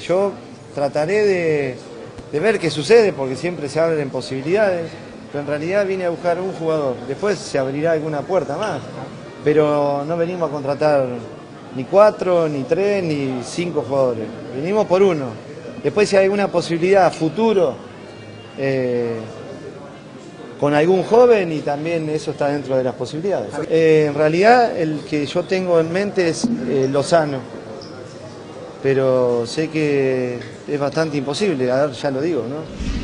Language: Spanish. Yo trataré de ver qué sucede, porque siempre se abren posibilidades, pero en realidad vine a buscar un jugador. Después se abrirá alguna puerta más, pero no venimos a contratar ni 4, ni 3, ni 5 jugadores. Venimos por uno. Después, si hay alguna posibilidad futuro con algún joven, y también eso está dentro de las posibilidades. En realidad, el que yo tengo en mente es Lozano, pero sé que es bastante imposible, ya lo digo, ¿no?